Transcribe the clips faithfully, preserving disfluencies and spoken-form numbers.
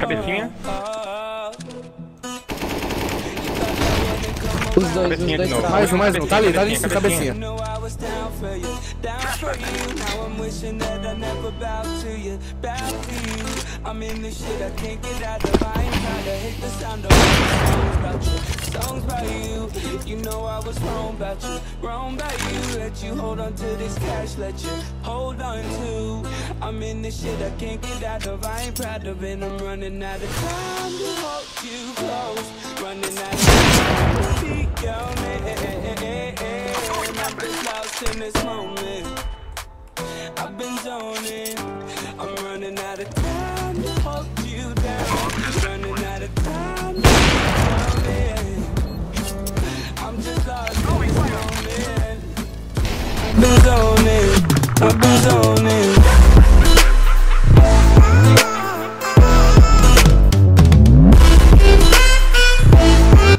Cabecinha. Os dois, cabecinha os dois. Mais um, mais um. Tá ali, tá ali em cabecinha.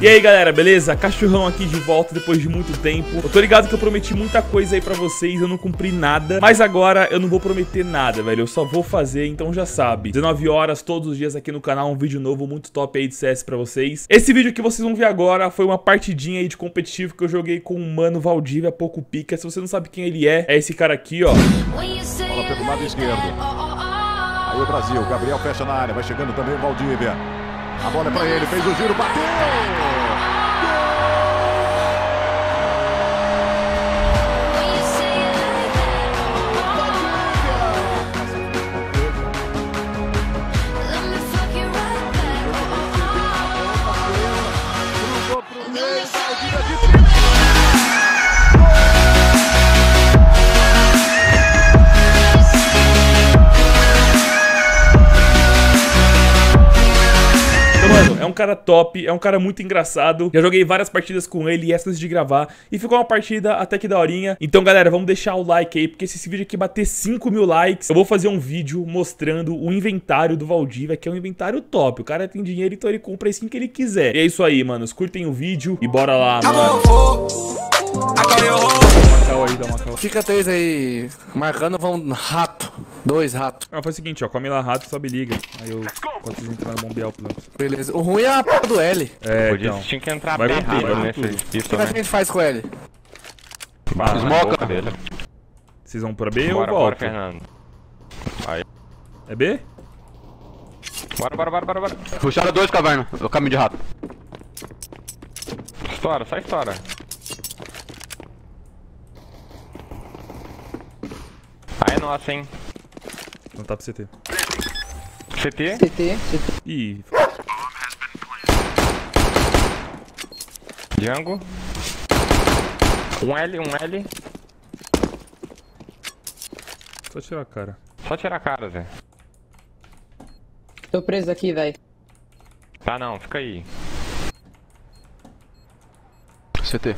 E aí galera, beleza? Cachorrão aqui de volta depois de muito tempo. Eu tô ligado que eu prometi muita coisa aí pra vocês, eu não cumpri nada. Mas agora eu não vou prometer nada, velho. Eu só vou fazer, então já sabe. dezenove horas, todos os dias aqui no canal, um vídeo novo muito top aí de C S pra vocês. Esse vídeo que vocês vão ver agora foi uma partidinha aí de competitivo que eu joguei com um mano Valdivia, pouco pica. Se você não sabe quem ele é, é esse cara aqui, ó. Bola pelo lado esquerdo. Aí o Brasil, Gabriel fecha na área, vai chegando também o Valdivia. A bola é pra ele, fez o giro, bateu! É um cara top, é um cara muito engraçado. Já joguei várias partidas com ele e essas de gravar. E ficou uma partida até que daorinha. Então, galera, vamos deixar o like aí, porque se esse vídeo aqui bater cinco mil likes, eu vou fazer um vídeo mostrando o inventário do Valdivia, que é um inventário top. O cara tem dinheiro, então ele compra a skin que ele quiser. E é isso aí, manos. Curtem o vídeo e bora lá, mano. Fica três aí, marcando, vão rato. Dois ratos. Ah, foi o seguinte, ó. Come lá rato, sobe liga. Aí eu... Quando vocês entraram, bombear o plano. Beleza. O ruim é a p*** do L. É, então. Tinha que entrar bem rápido, né? O que a gente faz com L? Esmoca. Vocês vão pra B ou volta? É B? Bora, bora, bora, bora, bora. Puxaram dois cavernas. O caminho de rato. Estoura, sai estoura. Ai, nossa, hein. Não tá pro C T. C T? C T, C T. Ih. Django. Um L, um L. Só tirar a cara. Só tirar a cara, Zé. Tô preso aqui, velho. Tá não, fica aí. C T.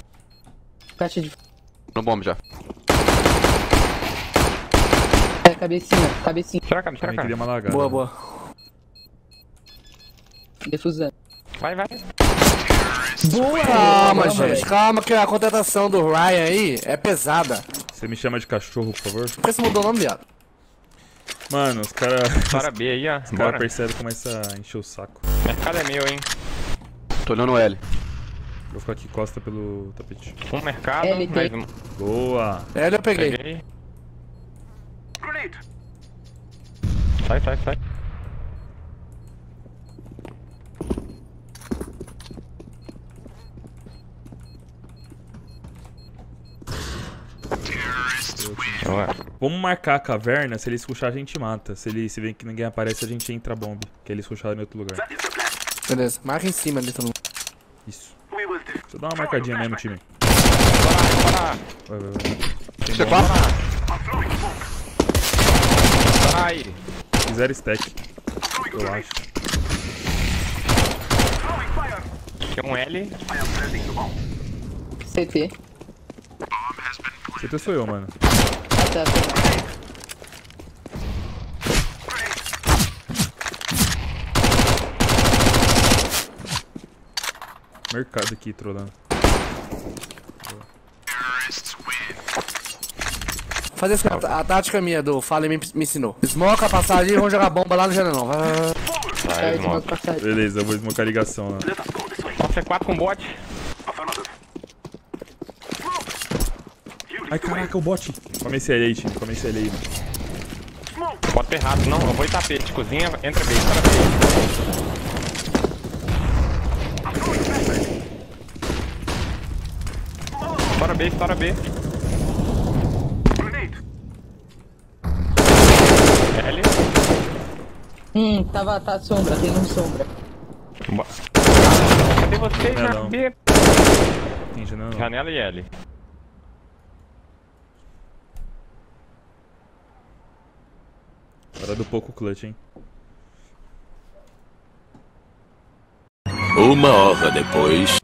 Caixa de... No bombe já. Cabecinha, cabecinha. Tira a cara, tira a cara. Malaga, boa, né? Boa. Defusando. Vai, vai. Boa! Calma, gente. Calma que a contratação do Rian aí é pesada. Você me chama de cachorro, por favor? Por que você mudou o nome, viado? Mano, os caras... Para B aí, ó. Os caras percebem e começam a encher o saco. O mercado é meu, hein. Tô olhando o L. Vou ficar aqui costa pelo tapete. Um mercado, L, mais um. Boa! L eu peguei. peguei. Sai, sai, sai. Vamos marcar a caverna, se eles puxar a gente mata. Se eles se vê que ninguém aparece, a gente entra bomba. Que eles puxaram em outro lugar. Beleza, marca em cima ali todo mundo. Isso. Só dá uma marcadinha mesmo, time. Vai, vai, vai. Você fala? Ai! Zero stack. Eu acho. Tem um L. C T. C T sou eu, mano. Ah, tá, tá. Mercado aqui, trolando. Fazer a tática minha do Fallen me ensinou. Smoke a passagem e vão jogar bomba lá no janelão. Vai, vai, vai. Sai, smoke. Beleza, eu vou smocar a ligação lá. C quatro com bot. Ai, caraca, o bot. Comecei ele aí, time. Comecei ele aí, mano. Bota bem rápido, não. Eu vou ir tapete. Cozinha, entra bem, para bem. Estoura B, estoura B. L. Hum, tava, tá sombra, tem um sombra. Boa. Cadê vocês na B? Tem janela. Janela e L. Hora do pouco clutch, hein? Uma hora depois.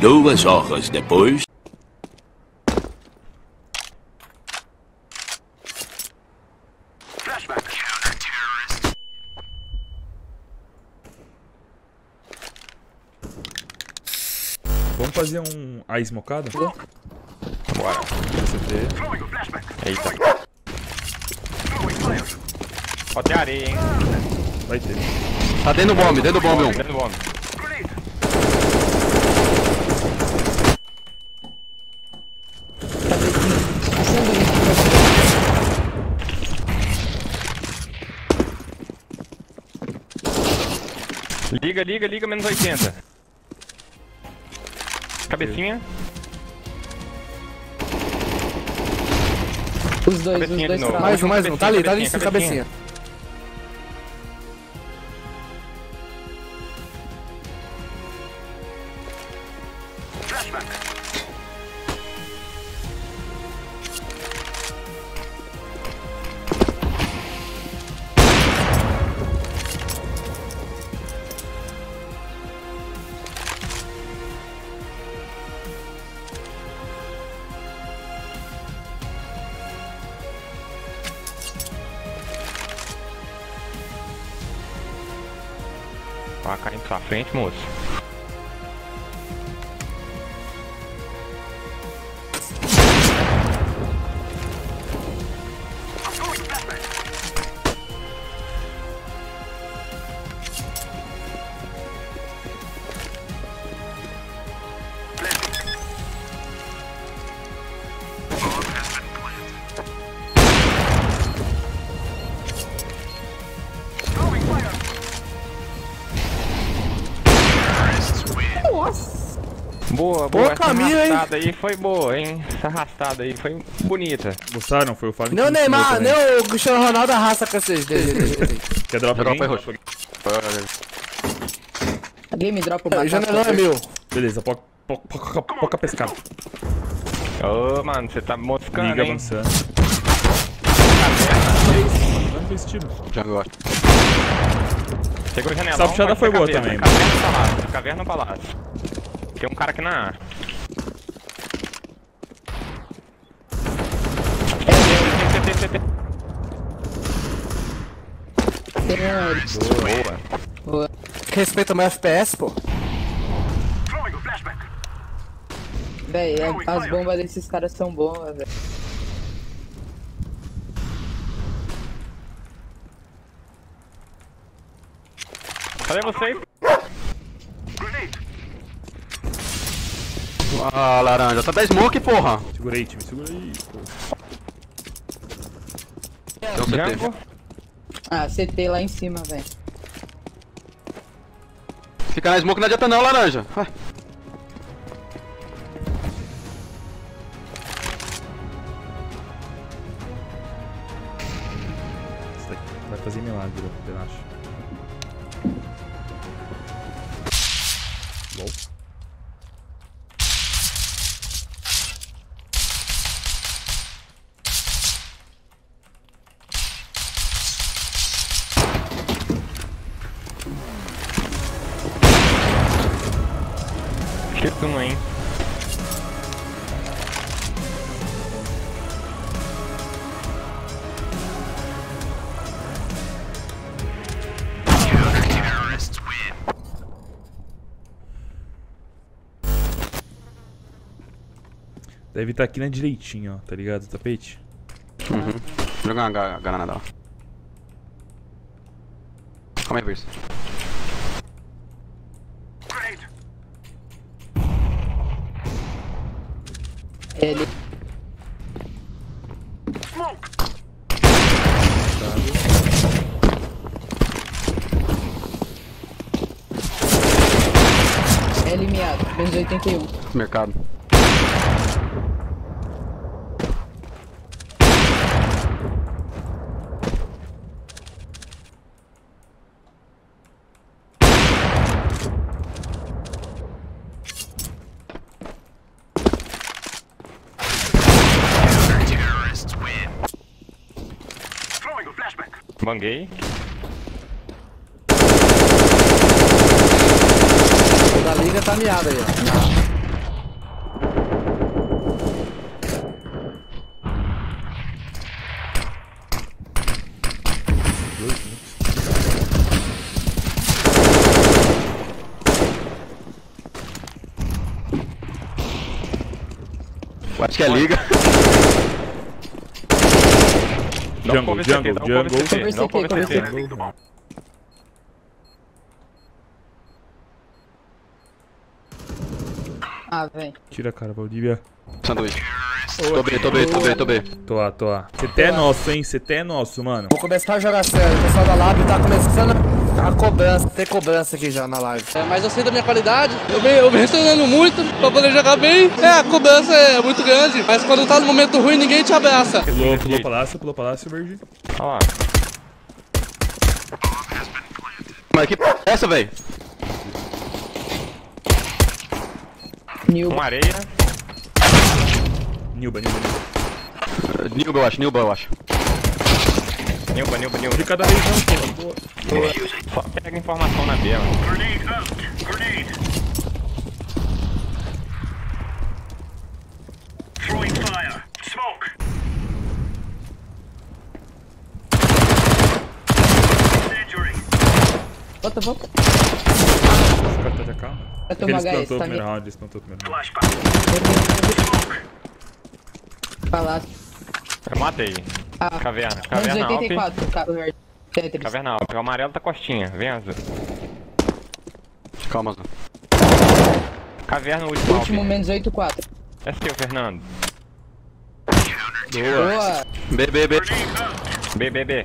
Duas horas depois. Vamos fazer um a esmocada? Bora. Eita. Ó, tem areia, hein? Vai ter. Tá dentro do bombe, dentro do bombe, um. Dentro do bombe. Liga, liga, liga, menos oitenta. Cabecinha. Os dois, cabecinha os dois de novo. Mais um, mais um. Tá ali, tá ali em cima, cabecinha. Tá caindo pra frente, moço. Boa, boa, boa essa caminho, arrastada hein? Aí foi boa, hein? Essa arrastada aí foi bonita. Gostaram? Foi o Fábio. Não, Neymar, nem o Cristiano Ronaldo arrasta com vocês. Quer drop alguém? Roxo. Alguém me dropa o bagulho. O janelão é meu. Beleza, poca, poca, poca pescada. Ô, oh, mano, você tá moscando, liga, hein? Liga, avançando. Já gosto. Chegou o janelão. Essa puxada foi boa também. Caverna palácio, caverna palácio. Tem um cara aqui na... Boa. Respeita o meu F P S, pô. Véi, as bombas desses caras são boas, velho. Cadê vocês? Ah, laranja, tá da smoke, porra! Segurei, time, segurei, porra. Tem um C T. Ah, C T lá em cima, velho. Ficar na smoke não adianta não, laranja. Vai. Isso daqui vai fazer milagre, eu acho. Uma, hein? Deve estar aqui na direitinha, ó, tá ligado? O tapete. Uhum. Vou jogar uma granada, ó. Calma aí, Bruce. Ele. Smoke! Ele miado, menos oitenta e um. Mercado. Banguei. A liga tá miada aí, ó. Eu acho que é liga. Jungle, jungle, jungle, jungle. Não come C T, não come C T. Ah, vem. Tira a cara, Valdivia. Sanduíche. Tô B, tô B, tô B, tô B. Tô lá, tô lá. C T é nosso, hein? C T é nosso, mano. Vou começar a jogar sério. O pessoal da live tá começando a cobrança. Tem cobrança aqui já na live. É, mas eu sei da minha qualidade. Eu venho, eu venho treinando muito pra poder jogar bem. É, a cobrança é muito grande. Mas quando tá no momento ruim, ninguém te abraça. Pulou, pulou palácio, pulou palácio, verde. Olha lá. Mano, que porra é essa, velho? Nilba. Uma areia. Nilba, Nilba, Nilba. Uh, Nilba, eu acho, Nilba, eu acho. Nilba, Nilba, Nilba. De cada região, pô. Boa. Pega informação na B, mano. Grenade out, grenade. Throwing fire, smoke. Injuring. Volta, volta. Esse cara tá de calma. Eles plantou o primeiro round, eles plantou o primeiro round. Palácio. Matei. Ah, caverna, caverna oitenta e quatro, alp. oitenta e quatro, caverna alp, o amarelo tá costinha, vem azul. Calma, azul. Caverna último alp. Último menos oitenta e quatro. É seu, Fernando. Boa. B, B, B. B, B, B.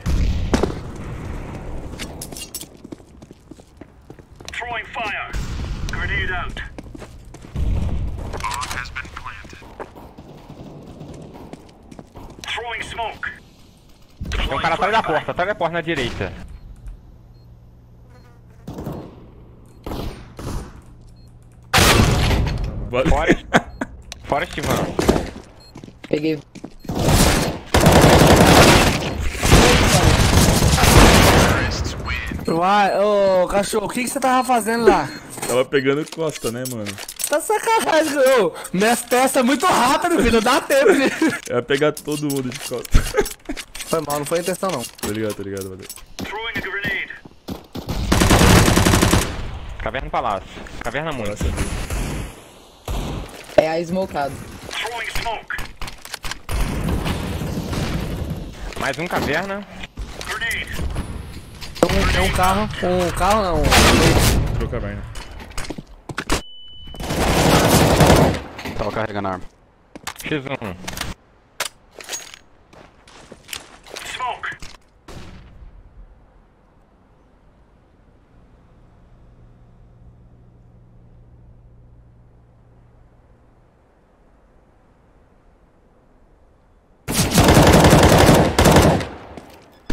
Throwing fire. Grenade out. Bomb has been planted. Throwing smoke. Tem um cara atrás da porta, atrás da porta na direita. Fora, fora estivando. Peguei. Uai, ô cachorro, o que você tava fazendo lá? Tava pegando costa, né, mano? Tá sacanagem, ô! Minhas testas é muito rápido, filho, não dá tempo, filho! Eu ia pegar todo mundo de costa. Foi mal, não foi intenção, não. Tô ligado, tô ligado, valeu. Caverna Palácio. Caverna muito. É a smokado. Mais um caverna. É um, um carro, um carro não. Entrou caverna. Tava carregando a arma. X um. Smoke.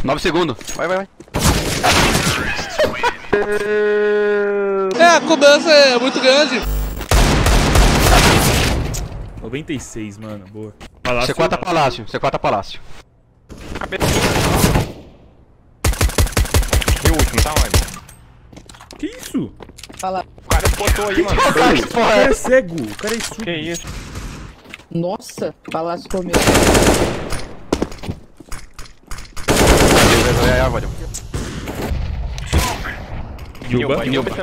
nove segundos. Vai, vai, vai. É, a cobrança é muito grande. noventa e seis, mano, boa. Palácio, C quatro é palácio, C quatro é palácio. E o último, tá onde? Que isso? Fala. O cara botou aí, mano. O cara é cego, o cara é surdo. Que isso? Nossa, palácio comeu. Vai, vai, vai. Nilba, Nilba. Nilba,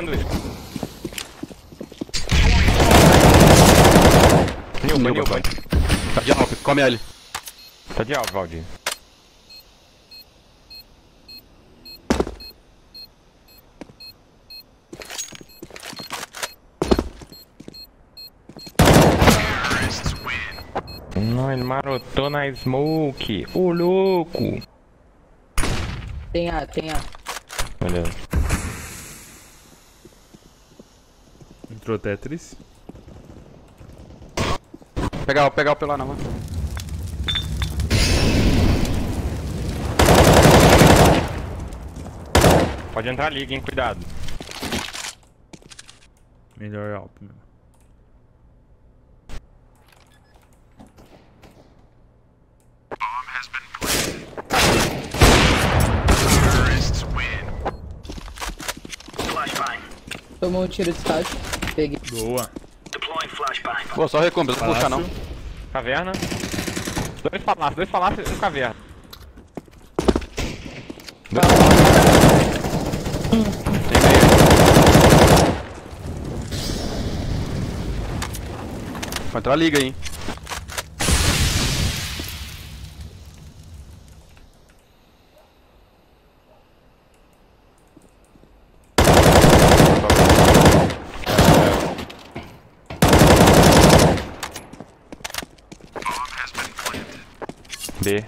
Nilba. Tá de alvo, come ele. Tá de alvo, Valdir. Não, ele marotou na smoke. Ô, louco. Tem A, tem A. Olha. Entrou Tetris. Pegar o, pegar o pelo na mão. Pode entrar ali, hein? Cuidado. Melhor alp, meu. Tomou um tiro de estágio. Peguei. Boa. Pô, só recompra, não puxa não. Caverna. Dois palácios, dois palácios e um caverna. Dois palácios. Hum. Tem meio. Vai entrar a liga aí, hein. B.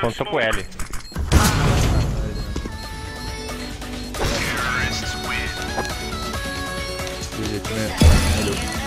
Contou pro L. Terrorists win.